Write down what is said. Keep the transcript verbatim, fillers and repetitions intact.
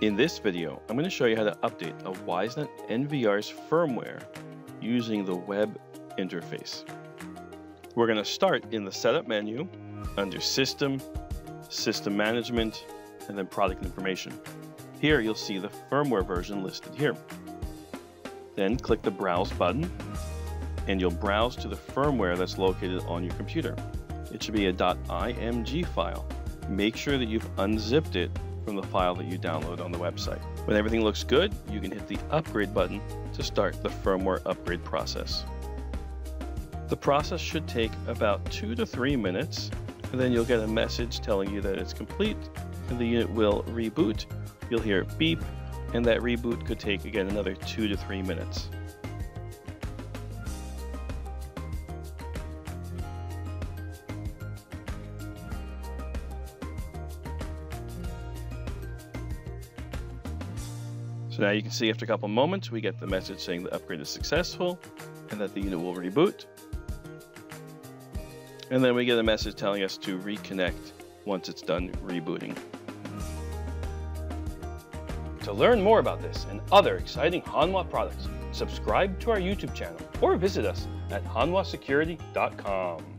In this video, I'm going to show you how to update a Wisenet N V R's firmware using the web interface. We're going to start in the Setup menu under System, System Management, and then Product Information. Here you'll see the firmware version listed here. Then click the Browse button, and you'll browse to the firmware that's located on your computer. It should be a .img file. Make sure that you've unzipped it from the file that you download on the website. When everything looks good, you can hit the upgrade button to start the firmware upgrade process. The process should take about two to three minutes, and then you'll get a message telling you that it's complete, and the unit will reboot. You'll hear it beep, and that reboot could take again another two to three minutes. So now you can see after a couple moments, we get the message saying the upgrade is successful and that the unit will reboot. And then we get a message telling us to reconnect once it's done rebooting. To learn more about this and other exciting Hanwha products, subscribe to our YouTube channel or visit us at hanwha security dot com.